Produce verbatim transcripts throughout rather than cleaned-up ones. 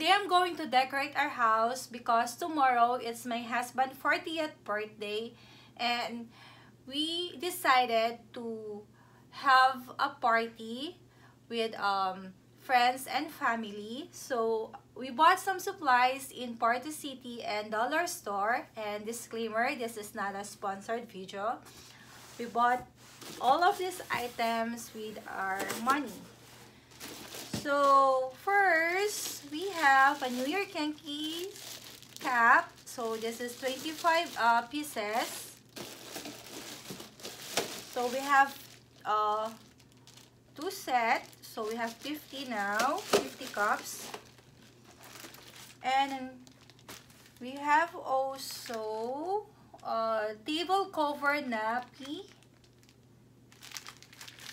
Today I'm going to decorate our house because tomorrow it's my husband's fortieth birthday, and we decided to have a party with um, friends and family. So we bought some supplies in Party City and Dollar Store, and disclaimer, this is not a sponsored video. We bought all of these items with our money. So first, we have a New York Yankees cap. So this is twenty-five uh, pieces. So we have uh, two sets. So we have fifty now, fifty cups. And we have also a table cover nappy.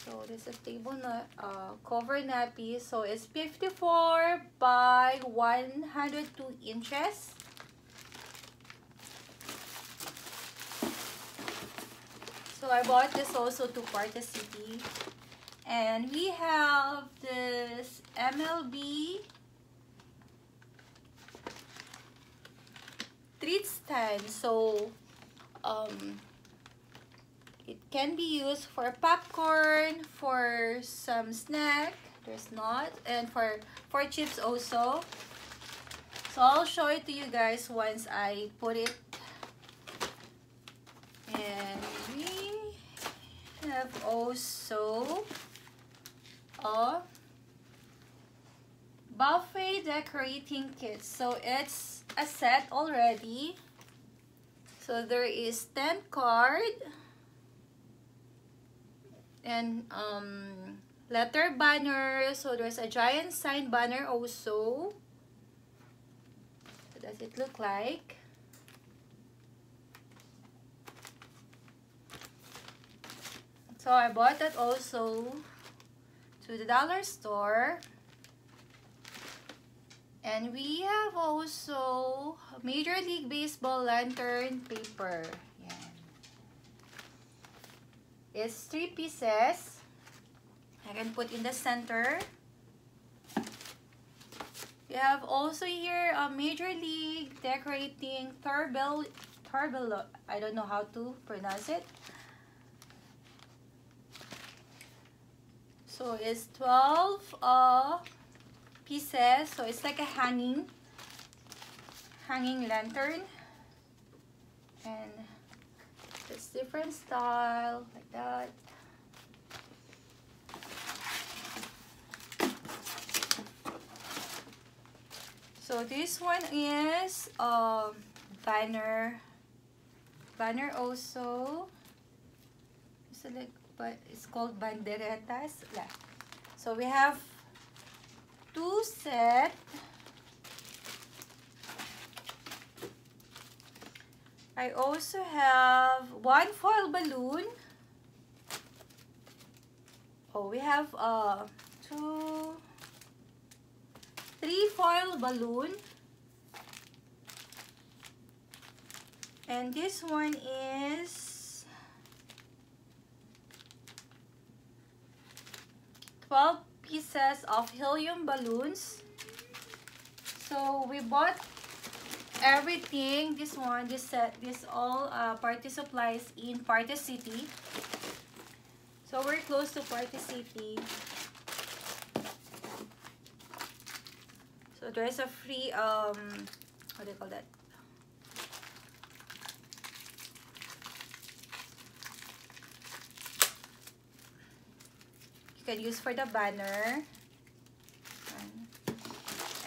So this is table na uh, cover nappy. So it's fifty-four by one hundred two inches. So I bought this also to Party City. And we have this M L B treat stand. So um it can be used for popcorn, for some snack, there's not, and for, for chips also. So I'll show it to you guys once I put it. And we have also a buffet decorating kit. So it's a set already. So there is ten cards. And um, letter banner, so there's a giant sign banner also. What does it look like? So I bought that also to the Dollar Store. And we have also Major League Baseball lantern paper. It's three pieces. I can put in the center. We have also here a Major League decorating turbel, turbel. I don't know how to pronounce it. So it's twelve uh, pieces. So it's like a hanging, hanging lantern. And it's different style, like that. So this one is um banner. Banner also. So like, but it's called banderetas. Yeah. So we have two sets. I also have one foil balloon. Oh, we have uh, two, three foil balloon. And this one is twelve pieces of helium balloons. So we bought everything, this one, this set, this all uh, party supplies in Party City. So we're close to Party City. So there's a free um what do you call that? You can use for the banner.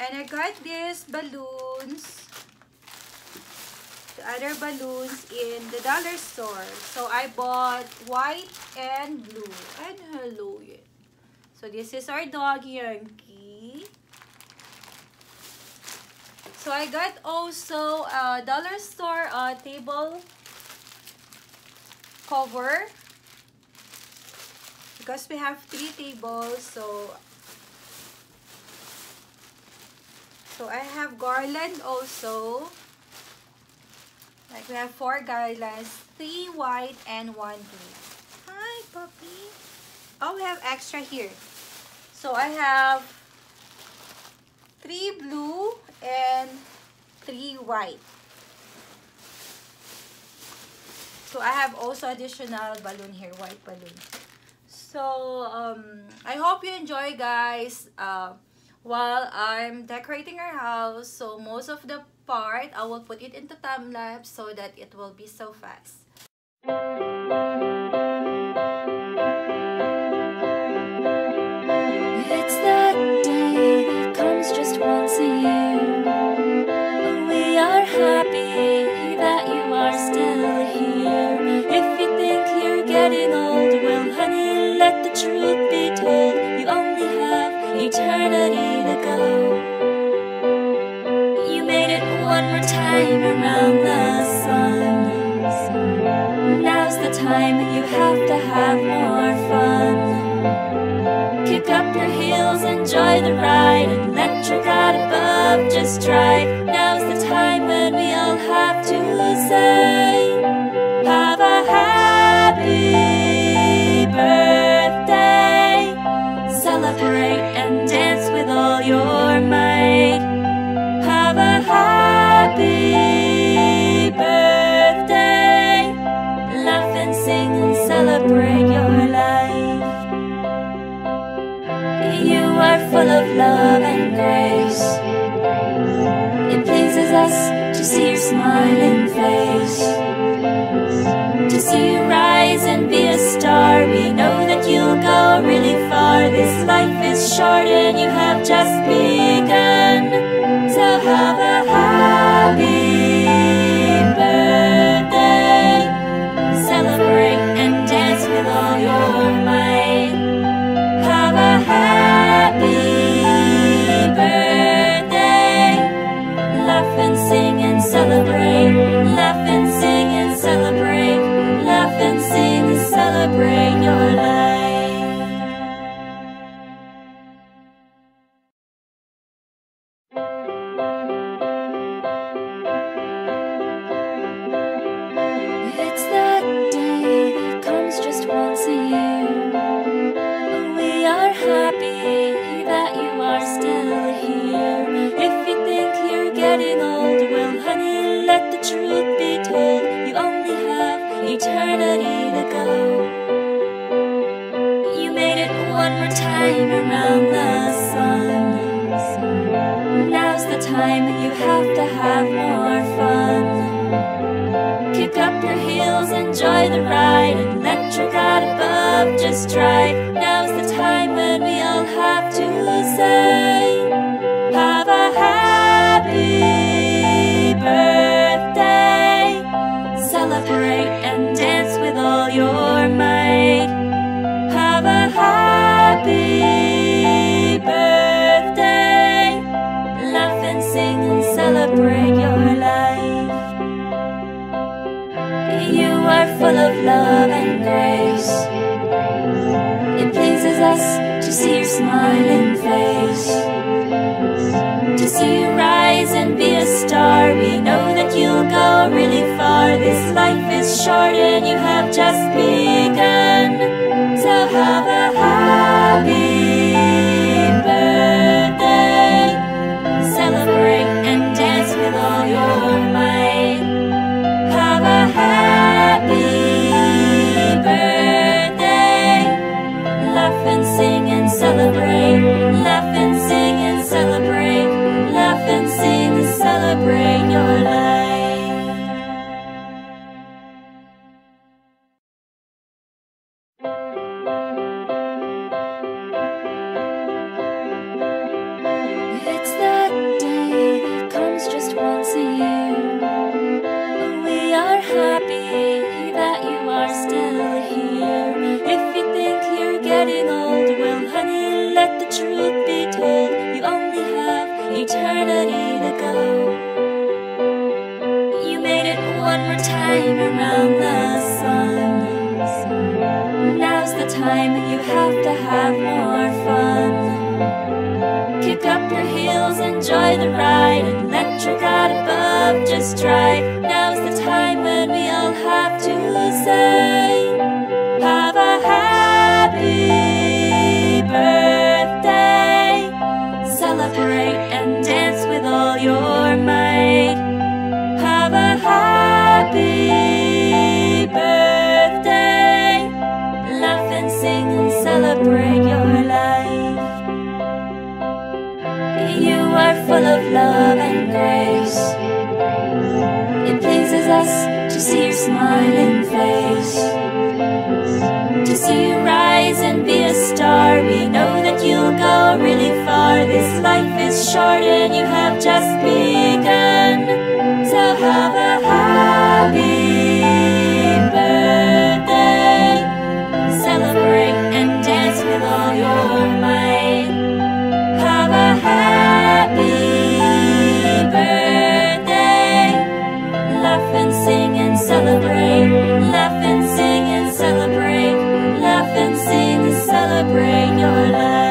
And I got these balloons, other balloons in the Dollar Store. So I bought white and blue. And hello. So this is our dog Yankee. So I got also a Dollar Store uh, table cover, because we have three tables. So so I have garland also. Like we have four guidelines, three white and one blue. Hi, puppy. Oh, we have extra here. So I have three blue and three white. So I have also additional balloon here, white balloon. So um, I hope you enjoy, guys. Uh, while I'm decorating our house, so most of the part I will put it into time lapse so that it will be so fast. It's that day that comes just once a year. But we are happy that you are still here. If you think you're getting old, well, honey, let the truth be told. You only have eternity to go. You made it one more time around the sun. Now's the time and you have to have more fun. Kick up your heels, enjoy the ride, and let your God above just try. Now's the time when we all have to say, have a happy birthday. Celebrate and dance with all your might. Have a happy birthday. Laugh and sing and celebrate your life. You are full of love and grace. It pleases us to see your smiling face. To see you rise and be a star, we know that you'll go really far. This life is short and you have just begun. So have a happy birthday. Celebrate and dance with all your might. Have a happy birthday. Laugh and sing and celebrate. Laugh and sing and celebrate. Laugh and sing and celebrate your life. It's that day that comes just once a year. But we are happy that you are still here. If you think you're getting old, well, honey, let the truth be told. You only have eternity to go. You made it one more time around the sun. Now's the time and you have to have more fun. Kick up your heels, enjoy the ride, and let your God above just try. Now's the time when we all have to say, have a happy birthday. Celebrate and dance with all your might. Have a happy birthday. Laugh and sing and celebrate your life. You are full of love and grace. It pleases us to see your smiling face. To see you rise and be a star, we know that you'll go really far. This life is short and you have just begun. So have a happy birthday. Celebrate and dance with all your might. Have a happy birthday. Laugh and sing and celebrate. Laugh and sing and celebrate. Laugh and sing and celebrate your life. It's that day that comes just once a year. But we are happy that you are still here. If you think you're getting old, well, honey, let the truth be told. You only have eternity to go. You made it one more time around the sun. Now's the time and you have to have more fun. Kick up your heels, enjoy the ride, and let your God above just try. Now's the time when we all have to say, have a happy birthday. Celebrate and dance with all your might. Have a happy birthday. Laugh and sing and celebrate your life. You are full of love and grace. It pleases us to see your smiling face, to see you rise and be a star. We know you'll go really far. This life is short and you have just begun. So have a happy birthday. Celebrate and dance with all your might. Have a happy birthday. Laugh and sing and celebrate. Laugh and sing and celebrate. Laugh and sing and celebrate your life.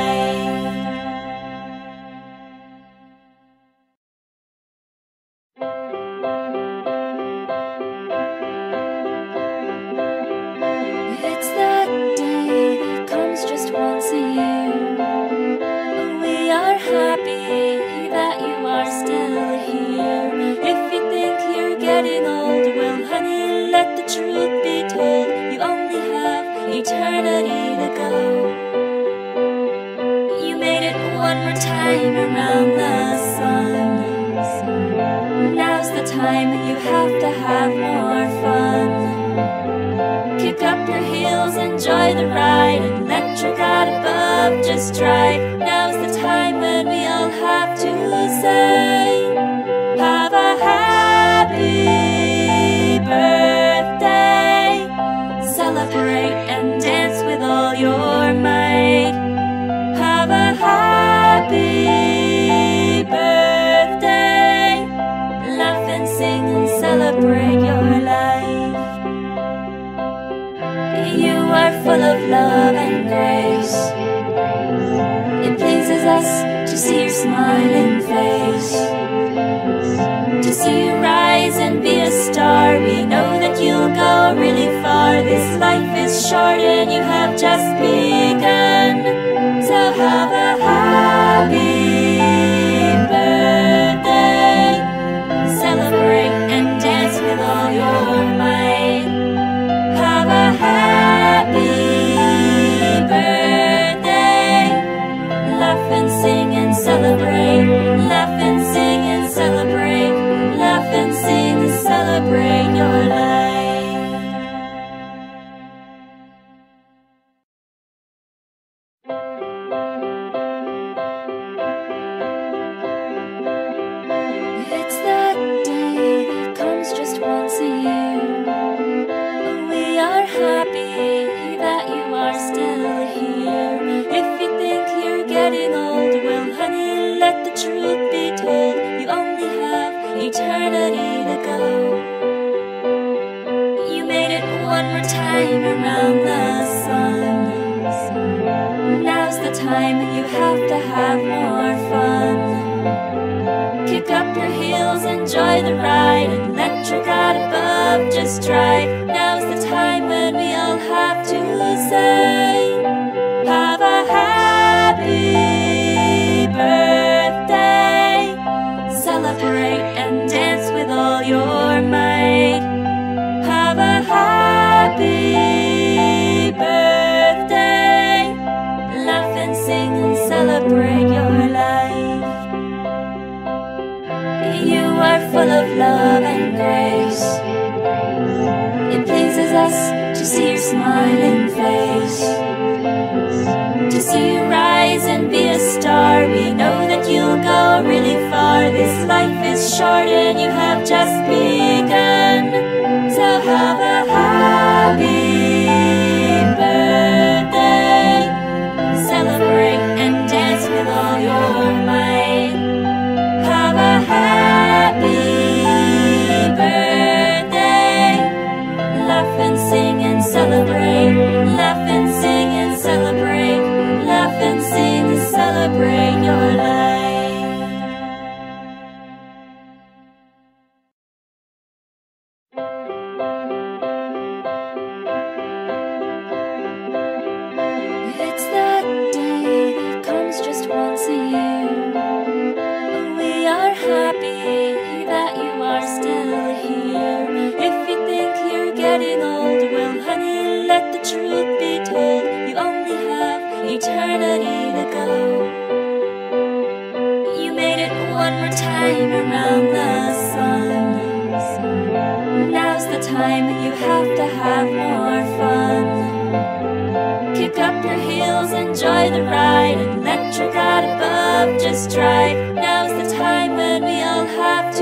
heels, enjoy the ride, and let your God above just try. Now's the time when we all have to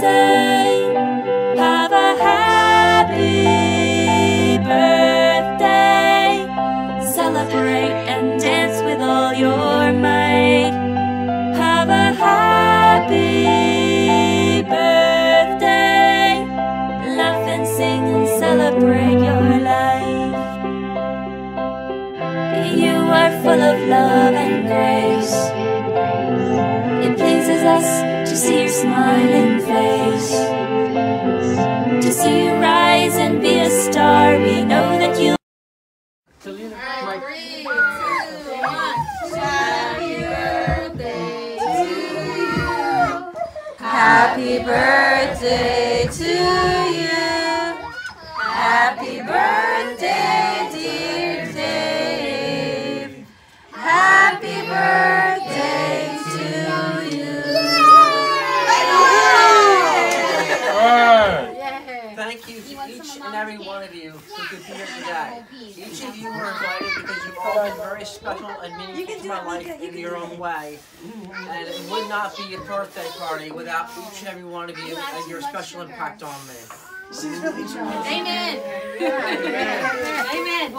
say, have a happy birthday. Celebrate and dance with all your might. Have a happy birthday. Laugh and sing and celebrate your life. You are full of love and grace. It pleases us to see your smiling face, to see you rise and be a star. We know that you. Happy birthday to you. Happy birthday, dear Dave. Happy birthday to you. Yay! Yay! Thank you to each and every one of you who could be here today. Each of you were invited because you've all been very special and meaningful to my life in your own way. And it would not be a birthday party without each and every one of you and your special impact on me. She's really trying. Amen. Amen.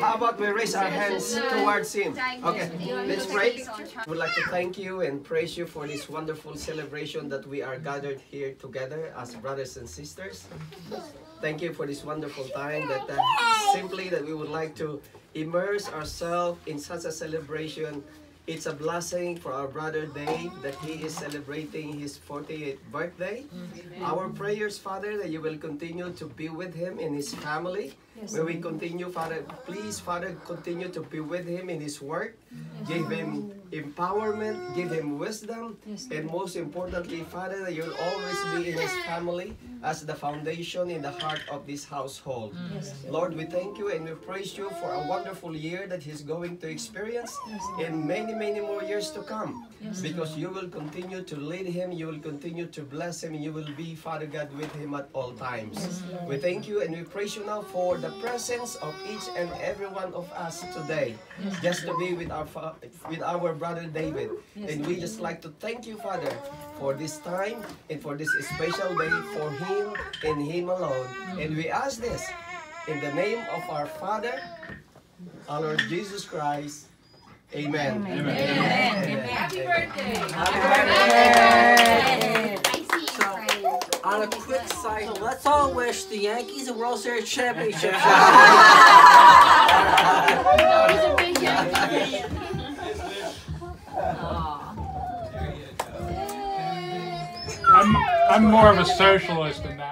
How about we raise our hands towards him? Okay, let's pray. I would like to thank you and praise you for this wonderful celebration that we are gathered here together as brothers and sisters. Thank you for this wonderful time that uh, simply that we would like to immerse ourselves in such a celebration. It's a blessing for our brother Dave that he is celebrating his forty-eighth birthday. Amen. Our prayers, Father, that you will continue to be with him and his family. Yes. May we continue, Father, please, Father, continue to be with him in his work. Yes. Give him empowerment, give him wisdom, yes. And most importantly, Father, that you'll always be in his family as the foundation in the heart of this household. Yes. Lord, we thank you and we praise you for a wonderful year that he's going to experience. Yes. And many many more years to come, yes, because you will continue to lead him, you will continue to bless him, and you will be, Father God, with him at all times. Yes, we thank you and we praise you now for the presence of each and every one of us today, yes, just to be with our with our brother David. Yes, and we just like to thank you, Father, for this time and for this special day for him and him alone. And we ask this in the name of our Father, our Lord Jesus Christ. Amen. Amen. Amen. Amen. Amen. Happy birthday. Happy birthday. So, on a quick side, let's all wish the Yankees a World Series championship. No, he's a big Yankee. I'm I'm more of a socialist than that.